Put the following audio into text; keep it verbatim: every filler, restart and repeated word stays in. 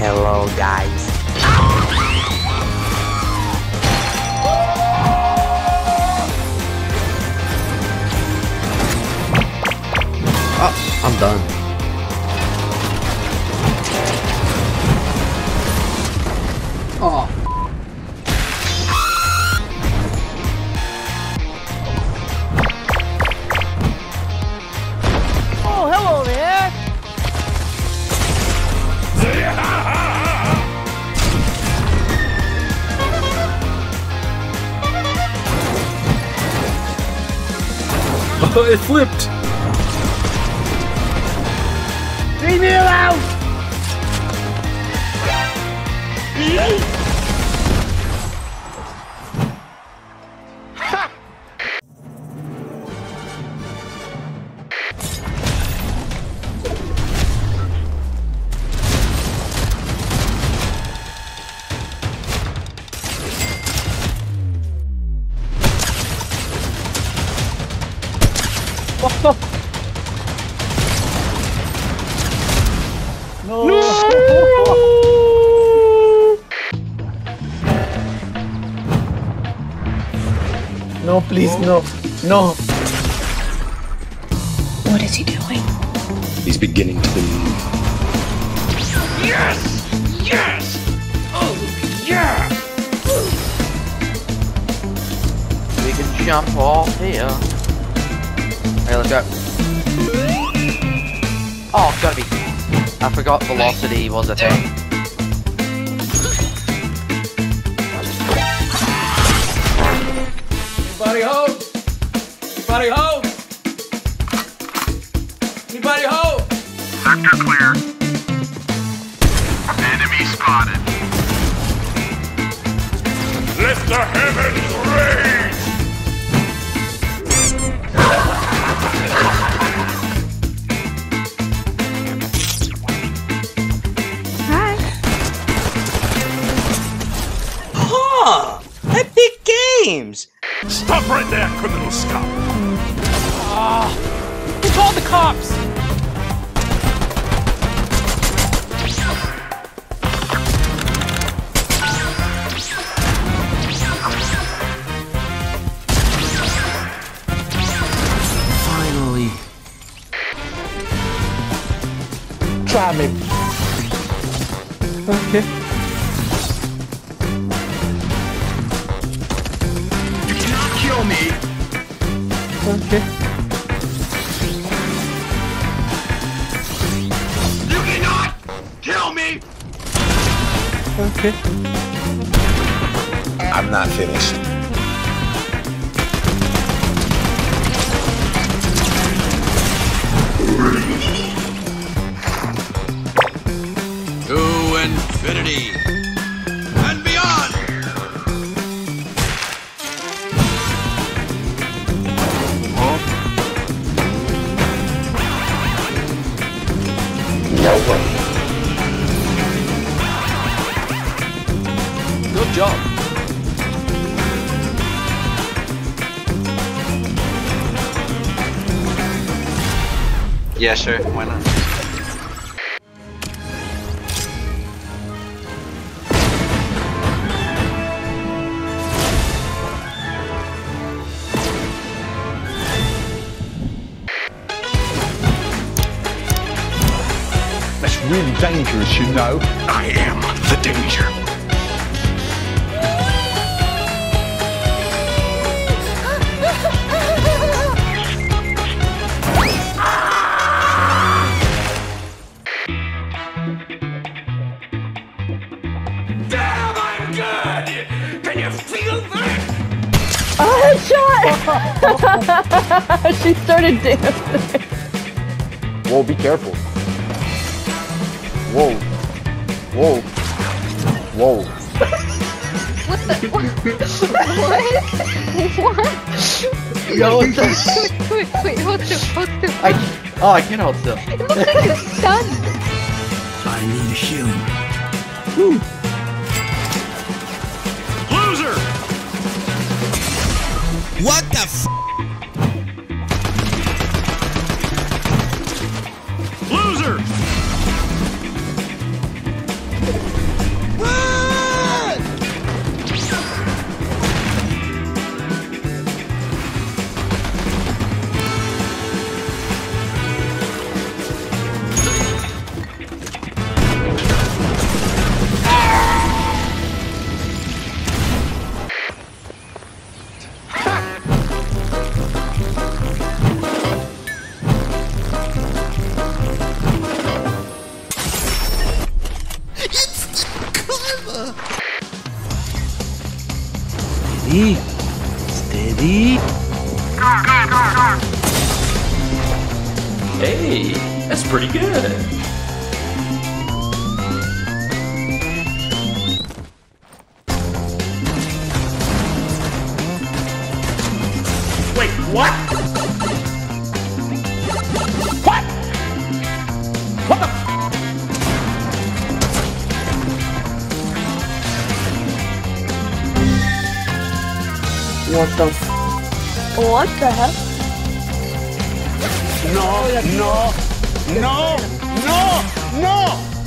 Hello, guys. Oh, I'm done. Oh. Oh, hello there. Oh, it flipped. Leave me alone! Ha! Oh! No! No! No, please, no. No. What is he doing? He's beginning to believe. Yes! Yes! Oh, yeah! We can jump off here. Hey, let's go. Oh, it's gotta be... I forgot velocity was a thing. Anybody home? Anybody home? Anybody home? Sector clear. Enemy spotted. Let the heavens rain! Stop right there, criminal scum! Ah! Uh, he called the cops! Finally. Try me. Okay. Me. Okay. You cannot kill me. Okay. I'm not finished. To infinity. Good job. Yeah, sure. Why not? That's really dangerous, you know. I am the danger. Can you feel that? Oh, headshot! She started dancing. Whoa, be careful. Whoa. Whoa. Whoa. What the? What? What? Yo, what's up? Wait, wait, hold still, hold still. I, oh, I can't hold still. It looks like it's stunned. I need healing. Woo. What the f? Loser! Steady. Steady. Hey, that's pretty good. Wait, what? What? What the f- What the f- What the heck? No, no, no, no, no!